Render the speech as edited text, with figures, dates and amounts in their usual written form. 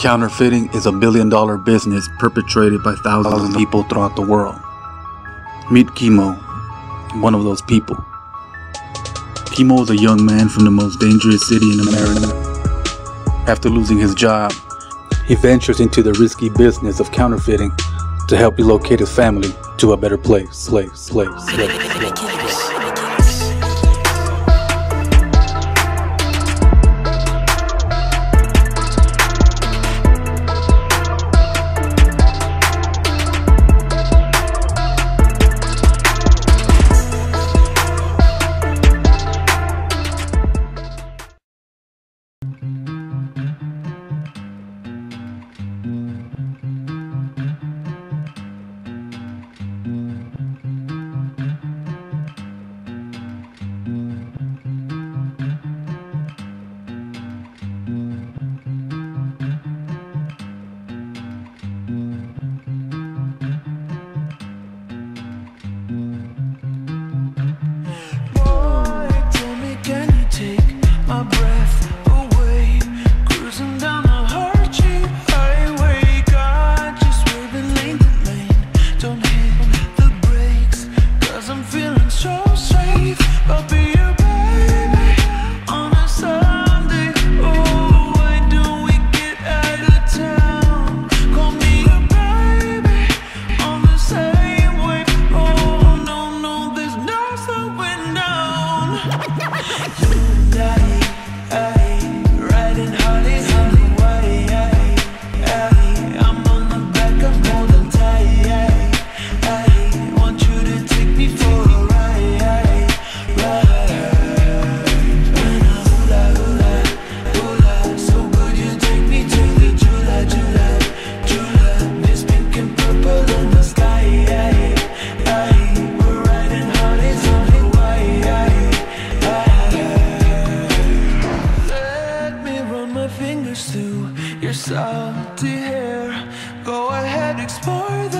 Counterfeiting is a billion-dollar business perpetrated by thousands of people throughout the world. Meet Kimo, one of those people. Kimo is a young man from the most dangerous city in America. After losing his job, he ventures into the risky business of counterfeiting to help relocate his family to a better place. Your salty hair, go ahead, explore the